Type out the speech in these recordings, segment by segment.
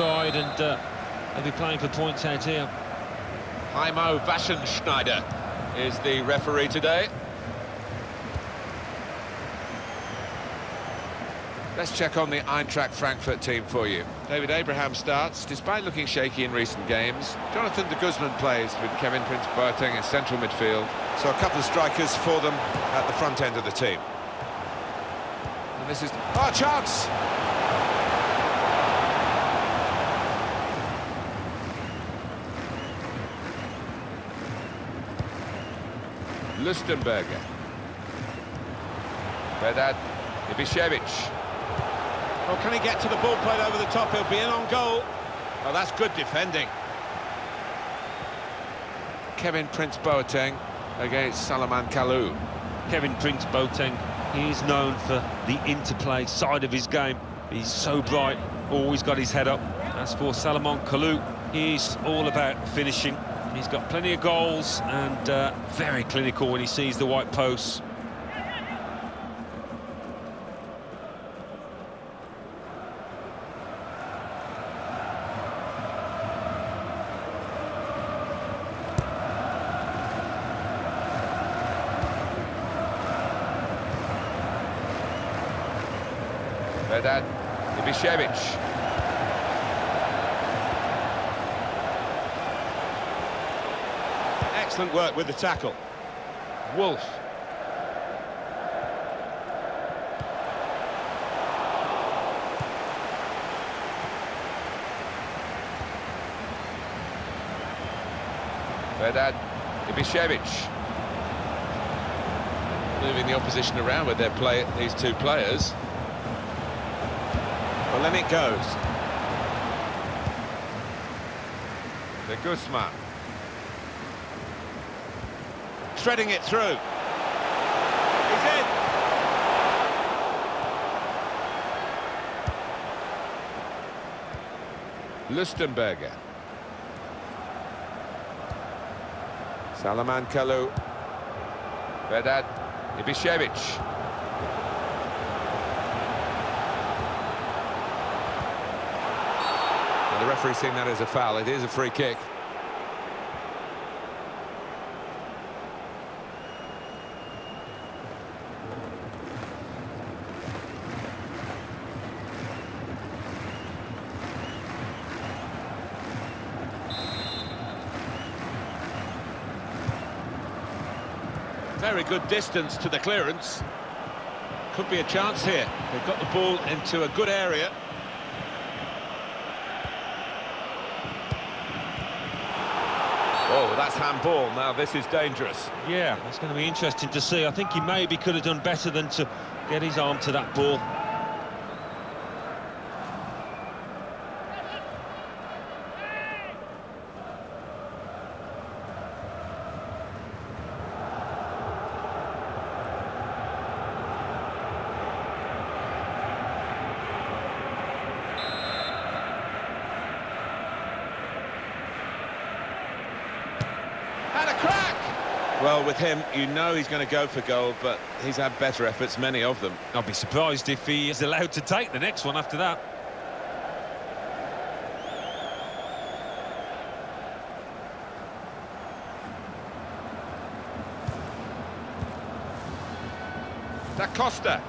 stride, and they'll be playing for points out here. Heimo Waschenschneider is the referee today. Let's check on the Eintracht Frankfurt team for you. David Abraham starts, despite looking shaky in recent games. Jonathan de Guzman plays with Kevin Prince Boateng in central midfield. So a couple of strikers for them at the front end of the team. And this is... oh, chance! Lustenberger. Vedad Ibisevic. Well, can he get to the ball played over the top? He'll be in on goal. Well, that's good defending. Kevin Prince Boateng against Salomon Kalou. Kevin Prince Boateng, he's known for the interplay side of his game. He's so bright, always got his head up. As for Salomon Kalou, he's all about finishing. He's got plenty of goals and very clinical when he sees the white posts. Vedad Ibisevic. Excellent work with the tackle. Wolf. Vedad Ibisevic. Moving the opposition around with their play, these two players. Well, then it goes. De Guzman. Threading it through. He's in! Lustenberger. Salomon Kalou. Vedad Ibisevic. The referee seeing that as a foul. It is a free kick. Very good distance to the clearance. Could be a chance here. They've got the ball into a good area. Oh, that's handball. Now this is dangerous. Yeah, it's going to be interesting to see. I think he maybe could have done better than to get his arm to that ball. Well, with him, you know he's going to go for goal, but he's had better efforts, many of them. I'll be surprised if he is allowed to take the next one after that. Da Costa.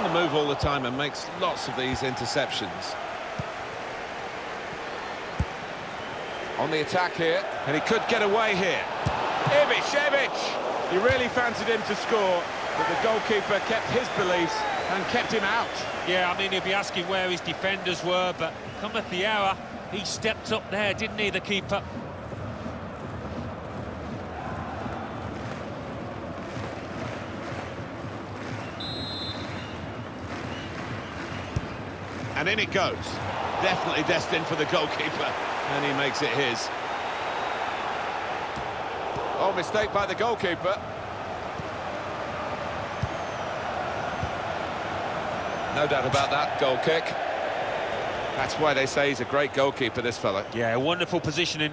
On the move all the time and makes lots of these interceptions. On the attack here, and he could get away here. Ibisevic! He really fancied him to score, but the goalkeeper kept his beliefs and kept him out. Yeah, I mean, he'd be asking where his defenders were, but cometh the hour, he stepped up there, didn't he, the keeper? And in it goes. Definitely destined for the goalkeeper. And he makes it his. Oh, mistake by the goalkeeper. No doubt about that goal kick. That's why they say he's a great goalkeeper, this fella. Yeah, wonderful positioning.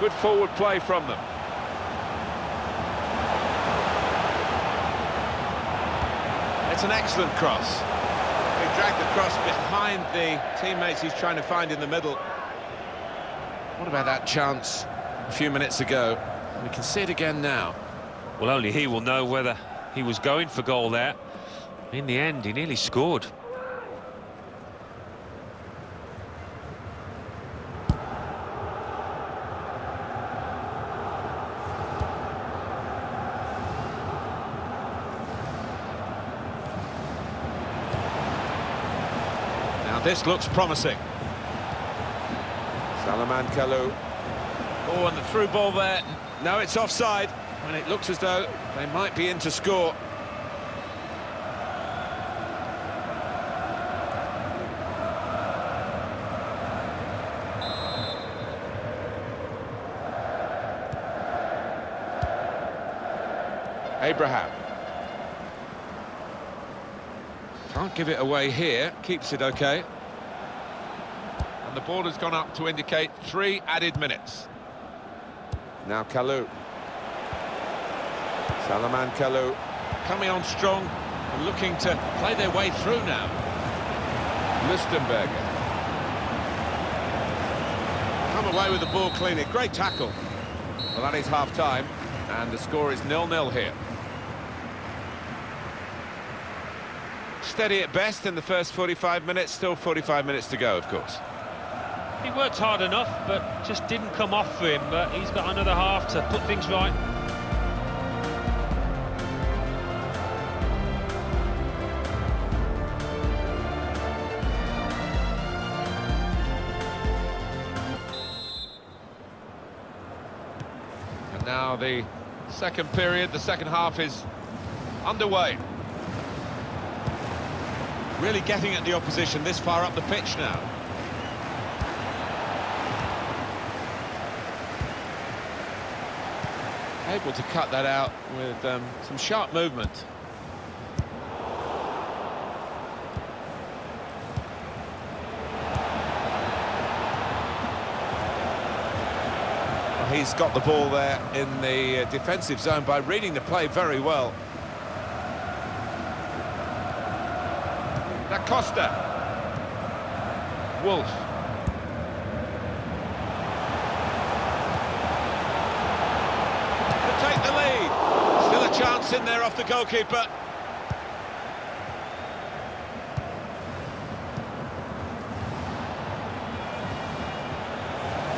Good forward play from them. It's an excellent cross. He dragged the cross behind the teammates he's trying to find in the middle. What about that chance a few minutes ago? We can see it again now. Well, only he will know whether he was going for goal there. In the end, he nearly scored. Now, this looks promising. Salomon Kalou. Oh, and the through ball there. No, it's offside. And it looks as though they might be in to score. Abraham. Can't give it away here. Keeps it okay. And the ball has gone up to indicate 3 added minutes. Now Kalou. Salomon Kalou coming on strong and looking to play their way through now. Lustenberger. Come away with the ball cleanly. Great tackle. Well, that is half-time, and the score is 0-0 here. Steady at best in the first 45 minutes, still 45 minutes to go, of course. He worked hard enough, but just didn't come off for him. But he's got another half to put things right. And now the second period, the second half is underway. Really getting at the opposition this far up the pitch now. Able to cut that out with some sharp movement. Well, he's got the ball there in the defensive zone by reading the play very well. Da Costa. Wolf. Take the lead. Still a chance in there off the goalkeeper.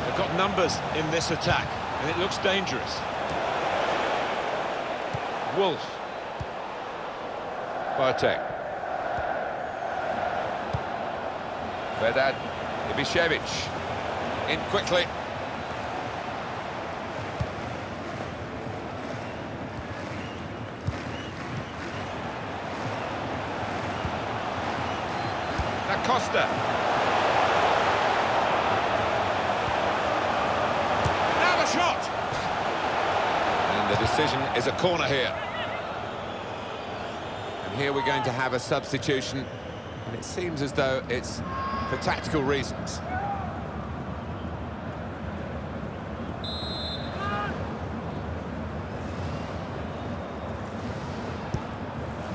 They've got numbers in this attack, and it looks dangerous. Wolf. Boateng. Vedad Ibisevic. In quickly. Costa. Now a shot! And the decision is a corner here. And here we're going to have a substitution. And it seems as though it's for tactical reasons.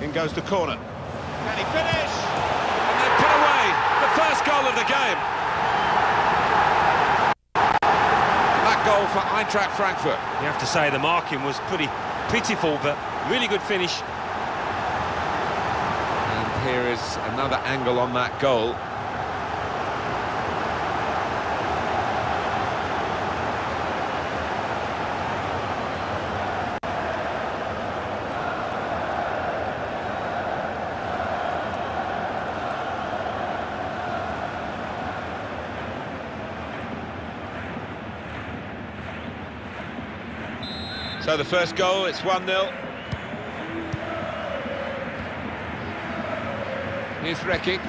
In goes the corner. Can he finish? First goal of the game. That goal for Eintracht Frankfurt. You have to say the marking was pretty pitiful, but really good finish. And here is another angle on that goal. So the first goal, it's 1-0. Here's Rekic.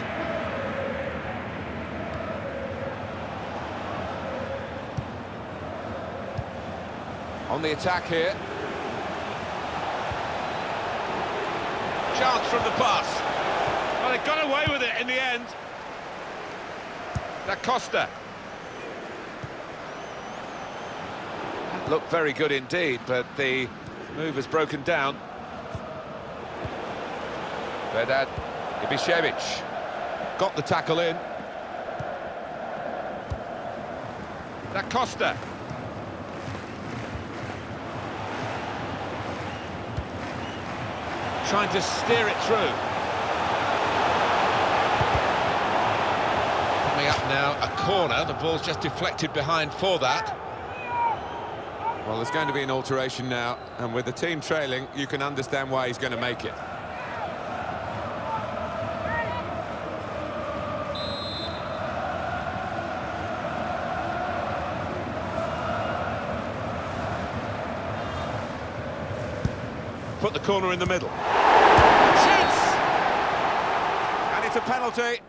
On the attack here. Chance from the pass. Well, they got away with it in the end. Da Costa. looked very good indeed, but the move has broken down. Vedad Ibisevic got the tackle in. Da Costa. Trying to steer it through. Coming up now, a corner. The ball's just deflected behind for that. Well, there's going to be an alteration now, and with the team trailing, you can understand why he's going to make it. Put the corner in the middle. Shoots! And it's a penalty.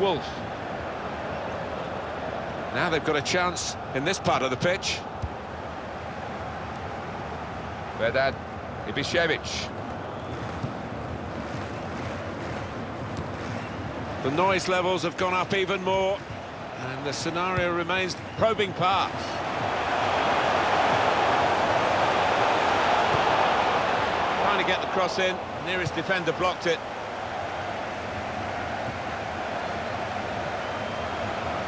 Wolf. Now they've got a chance in this part of the pitch. Vedad Ibisevic. The noise levels have gone up even more, and the scenario remains probing pass. Trying to get the cross in, the nearest defender blocked it.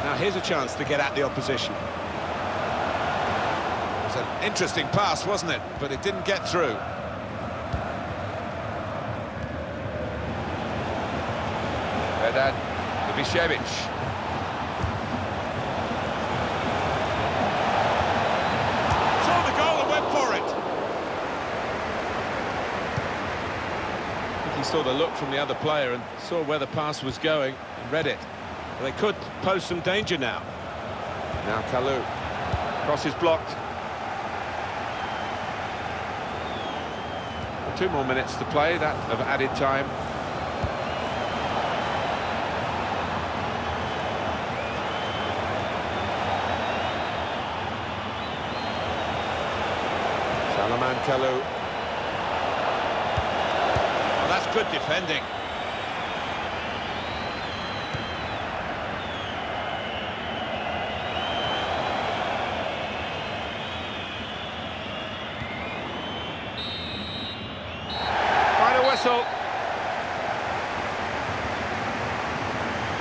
Now here's a chance to get at the opposition. It was an interesting pass, wasn't it? But it didn't get through. Vedad Ibisevic. Saw the goal and went for it. I think he saw the look from the other player and saw where the pass was going and read it. They could pose some danger now. Now Kalou. Cross is blocked. 2 more minutes to play, that of added time. Salomon Kalou. Well, that's good defending.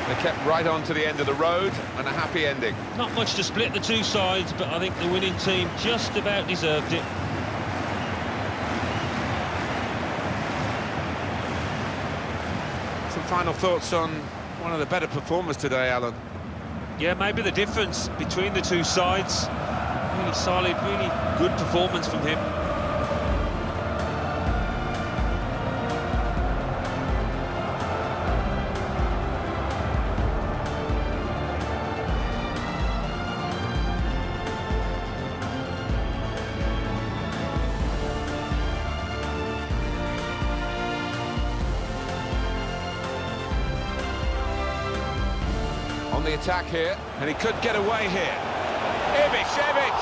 They kept right on to the end of the road, and a happy ending. Not much to split the two sides, but I think the winning team just about deserved it. Some final thoughts on one of the better performers today, Alan. Yeah, maybe the difference between the two sides. Really solid, really good performance from him. The attack here, and he could get away here. Ibisevic!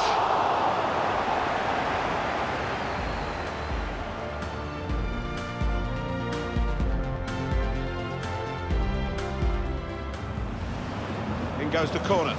In goes the corner.